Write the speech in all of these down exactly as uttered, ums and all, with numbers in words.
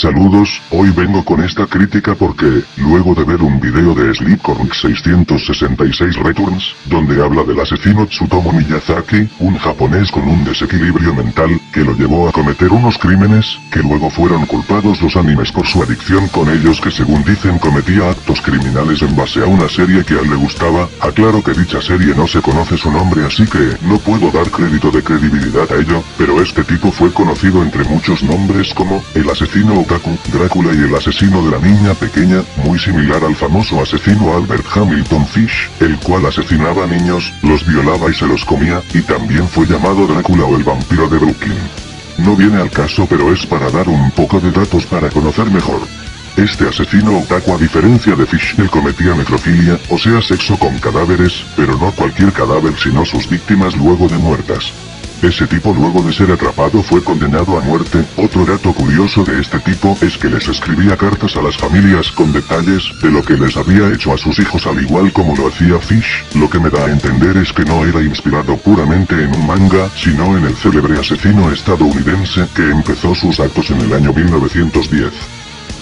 Saludos, hoy vengo con esta crítica porque, luego de ver un video de Sleepcore seiscientos sesenta y seis Returns, donde habla del asesino Tsutomu Miyazaki, un japonés con un desequilibrio mental, que lo llevó a cometer unos crímenes, que luego fueron culpados los animes por su adicción con ellos, que según dicen cometía actos criminales en base a una serie que a él le gustaba, aclaro que dicha serie no se conoce su nombre así que no puedo dar crédito de credibilidad a ello, pero este tipo fue conocido entre muchos nombres como, el asesino Otaku, Drácula y el asesino de la niña pequeña, muy similar al famoso asesino Albert Hamilton Fish, el cual asesinaba a niños, los violaba y se los comía, y también fue llamado Drácula o el vampiro de Brooklyn. No viene al caso pero es para dar un poco de datos para conocer mejor. Este asesino otaku, a diferencia de Fish, él cometía necrofilia, o sea sexo con cadáveres, pero no cualquier cadáver sino sus víctimas luego de muertas. Ese tipo luego de ser atrapado fue condenado a muerte. Otro dato curioso de este tipo es que les escribía cartas a las familias con detalles de lo que les había hecho a sus hijos al igual como lo hacía Fish, lo que me da a entender es que no era inspirado puramente en un manga, sino en el célebre asesino estadounidense que empezó sus actos en el año mil novecientos diez.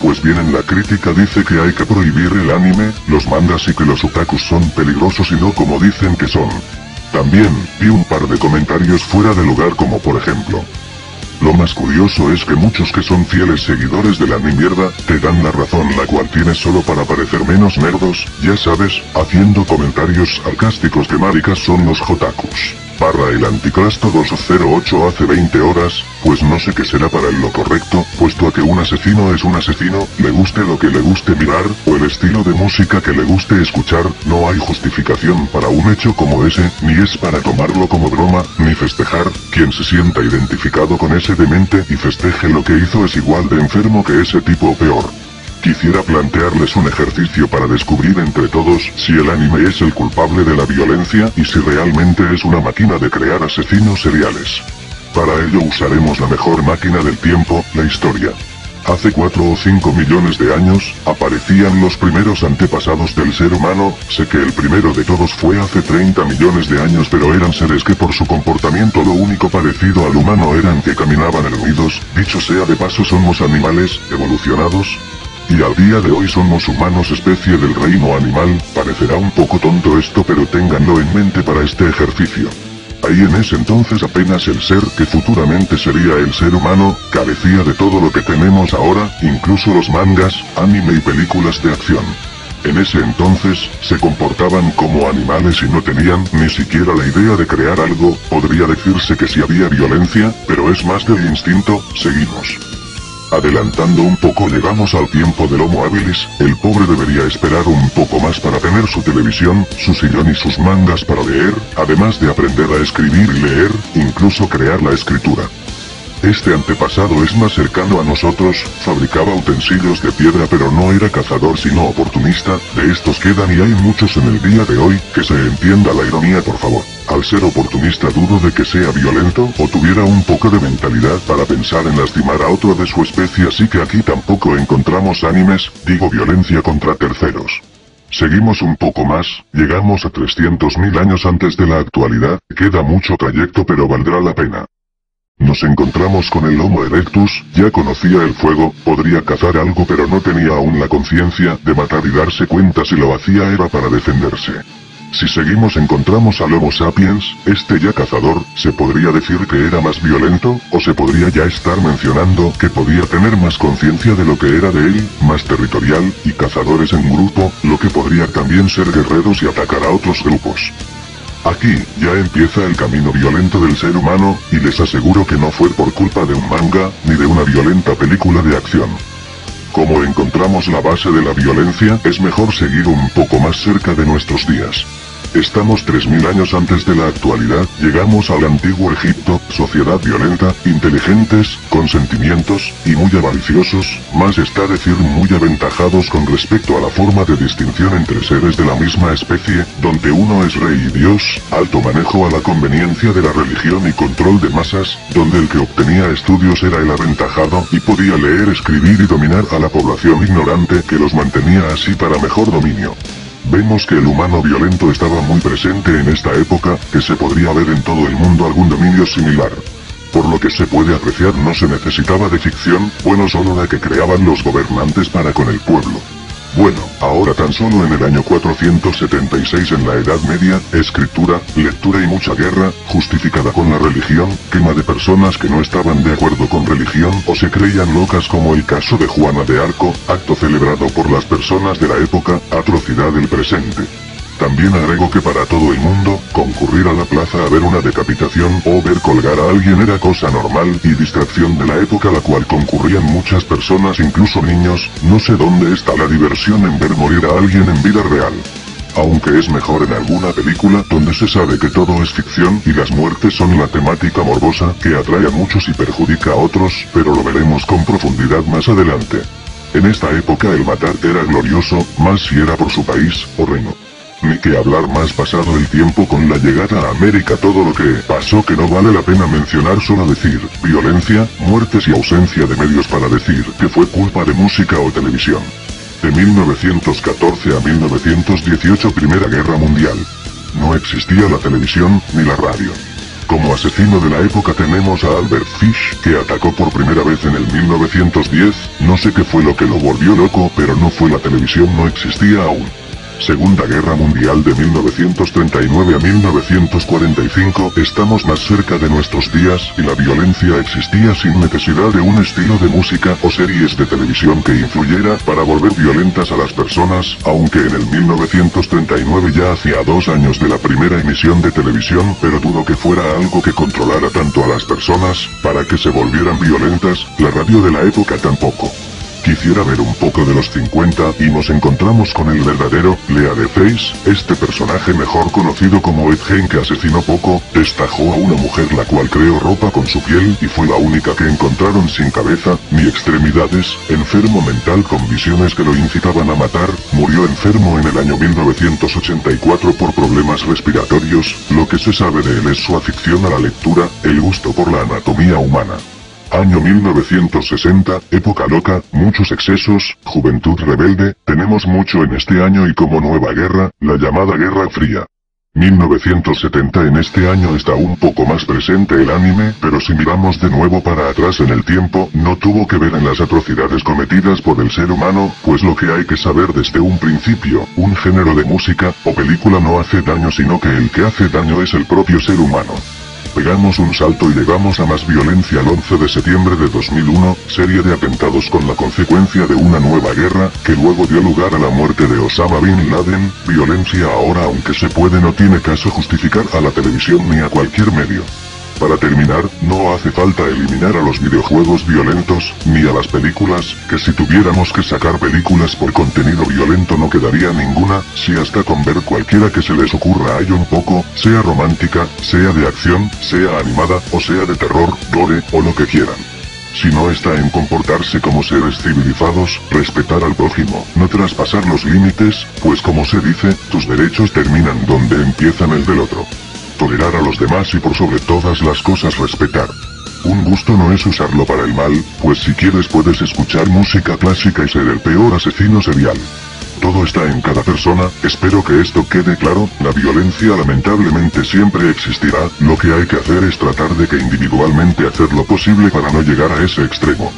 Pues bien, en la crítica dice que hay que prohibir el anime, los mangas y que los otakus son peligrosos y no como dicen que son. También, vi un par de comentarios fuera de lugar como por ejemplo: lo más curioso es que muchos que son fieles seguidores de la ni mierda, te dan la razón la cual tienes solo para parecer menos nerdos, ya sabes, haciendo comentarios sarcásticos que maricas son los jotakus. Barra el anticrasto dos cero ocho hace veinte horas, pues no sé qué será para él lo correcto, puesto a que un asesino es un asesino, le guste lo que le guste mirar, o el estilo de música que le guste escuchar, no hay justificación para un hecho como ese, ni es para tomarlo como broma, ni festejar. Quien se sienta identificado con ese demente y festeje lo que hizo es igual de enfermo que ese tipo o peor. Quisiera plantearles un ejercicio para descubrir entre todos si el anime es el culpable de la violencia y si realmente es una máquina de crear asesinos seriales. Para ello usaremos la mejor máquina del tiempo, la historia. Hace cuatro o cinco millones de años, aparecían los primeros antepasados del ser humano, sé que el primero de todos fue hace treinta millones de años pero eran seres que por su comportamiento lo único parecido al humano eran que caminaban erguidos, dicho sea de paso somos animales, evolucionados. Y al día de hoy somos humanos especie del reino animal, parecerá un poco tonto esto pero ténganlo en mente para este ejercicio. Ahí en ese entonces apenas el ser que futuramente sería el ser humano, carecía de todo lo que tenemos ahora, incluso los mangas, anime y películas de acción. En ese entonces, se comportaban como animales y no tenían ni siquiera la idea de crear algo, podría decirse que sí había violencia, pero es más del instinto, seguimos. Adelantando un poco llegamos al tiempo del Homo habilis, el pobre debería esperar un poco más para tener su televisión, su sillón y sus mangas para leer, además de aprender a escribir y leer, incluso crear la escritura. Este antepasado es más cercano a nosotros, fabricaba utensilios de piedra pero no era cazador sino oportunista, de estos quedan y hay muchos en el día de hoy, que se entienda la ironía por favor. Al ser oportunista dudo de que sea violento o tuviera un poco de mentalidad para pensar en lastimar a otro de su especie, así que aquí tampoco encontramos animes, digo violencia contra terceros. Seguimos un poco más, llegamos a trescientos mil años antes de la actualidad, queda mucho trayecto pero valdrá la pena. Nos encontramos con el Homo erectus, ya conocía el fuego, podría cazar algo pero no tenía aún la conciencia de matar y darse cuenta si lo hacía era para defenderse. Si seguimos encontramos al Homo sapiens, este ya cazador, se podría decir que era más violento, o se podría ya estar mencionando que podía tener más conciencia de lo que era de él, más territorial, y cazadores en grupo, lo que podría también ser guerreros y atacar a otros grupos. Aquí, ya empieza el camino violento del ser humano, y les aseguro que no fue por culpa de un manga, ni de una violenta película de acción. Como encontramos la base de la violencia, es mejor seguir un poco más cerca de nuestros días. Estamos tres mil años antes de la actualidad, llegamos al antiguo Egipto, sociedad violenta, inteligentes, con sentimientos, y muy avariciosos, más está decir muy aventajados con respecto a la forma de distinción entre seres de la misma especie, donde uno es rey y dios, alto manejo a la conveniencia de la religión y control de masas, donde el que obtenía estudios era el aventajado, y podía leer, escribir y dominar a la población ignorante que los mantenía así para mejor dominio. Vemos que el humano violento estaba muy presente en esta época, que se podría ver en todo el mundo algún dominio similar. Por lo que se puede apreciar no se necesitaba de ficción, bueno solo la que creaban los gobernantes para con el pueblo. Bueno, ahora tan solo en el año cuatrocientos setenta y seis en la Edad Media, escritura, lectura y mucha guerra, justificada con la religión, quema de personas que no estaban de acuerdo con religión o se creían locas como el caso de Juana de Arco, acto celebrado por las personas de la época, atrocidad del presente. También agrego que para todo el mundo, concurrir a la plaza a ver una decapitación o ver colgar a alguien era cosa normal y distracción de la época, la cual concurrían muchas personas, incluso niños. No sé dónde está la diversión en ver morir a alguien en vida real. Aunque es mejor en alguna película donde se sabe que todo es ficción y las muertes son la temática morbosa que atrae a muchos y perjudica a otros, pero lo veremos con profundidad más adelante. En esta época el matar era glorioso, más si era por su país o reino. Ni que hablar más pasado el tiempo con la llegada a América, todo lo que pasó que no vale la pena mencionar, solo decir, violencia, muertes y ausencia de medios para decir que fue culpa de música o televisión. De mil novecientos catorce a mil novecientos dieciocho, Primera Guerra Mundial. No existía la televisión, ni la radio. Como asesino de la época tenemos a Albert Fish, que atacó por primera vez en el mil novecientos diez, no sé qué fue lo que lo volvió loco, pero no fue la televisión, no existía aún. Segunda Guerra Mundial de mil novecientos treinta y nueve a mil novecientos cuarenta y cinco, estamos más cerca de nuestros días y la violencia existía sin necesidad de un estilo de música o series de televisión que influyera para volver violentas a las personas, aunque en el mil novecientos treinta y nueve ya hacía dos años de la primera emisión de televisión, pero dudo que fuera algo que controlara tanto a las personas para que se volvieran violentas, la radio de la época tampoco. Quisiera ver un poco de los cincuenta y nos encontramos con el verdadero Leatherface, este personaje mejor conocido como Ed Gein, que asesinó poco, destajó a una mujer la cual creó ropa con su piel y fue la única que encontraron sin cabeza ni extremidades, enfermo mental con visiones que lo incitaban a matar, murió enfermo en el año mil novecientos ochenta y cuatro por problemas respiratorios, lo que se sabe de él es su afición a la lectura, el gusto por la anatomía humana. Año mil novecientos sesenta, época loca, muchos excesos, juventud rebelde, tenemos mucho en este año y como nueva guerra, la llamada Guerra Fría. mil novecientos setenta, en este año está un poco más presente el anime, pero si miramos de nuevo para atrás en el tiempo, no tuvo que ver en las atrocidades cometidas por el ser humano, pues lo que hay que saber desde un principio, un género de música o película no hace daño, sino que el que hace daño es el propio ser humano. Pegamos un salto y llegamos a más violencia el once de septiembre de dos mil uno, serie de atentados con la consecuencia de una nueva guerra, que luego dio lugar a la muerte de Osama Bin Laden, violencia ahora aunque se puede no tiene caso justificar a la televisión ni a cualquier medio. Para terminar, no hace falta eliminar a los videojuegos violentos, ni a las películas, que si tuviéramos que sacar películas por contenido violento no quedaría ninguna, si hasta con ver cualquiera que se les ocurra hay un poco, sea romántica, sea de acción, sea animada, o sea de terror, gore, o lo que quieran. Si no está en comportarse como seres civilizados, respetar al prójimo, no traspasar los límites, pues como se dice, tus derechos terminan donde empiezan el del otro. Tolerar a los demás y por sobre todas las cosas respetar. Un gusto no es usarlo para el mal, pues si quieres puedes escuchar música clásica y ser el peor asesino serial. Todo está en cada persona, espero que esto quede claro, la violencia lamentablemente siempre existirá, lo que hay que hacer es tratar de que individualmente hacer lo posible para no llegar a ese extremo.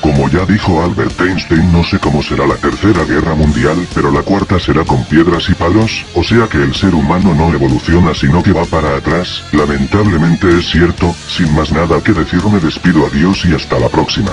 Como ya dijo Albert Einstein, no sé cómo será la tercera guerra mundial, pero la cuarta será con piedras y palos, o sea que el ser humano no evoluciona sino que va para atrás, lamentablemente es cierto. Sin más nada que decir me despido, adiós y hasta la próxima.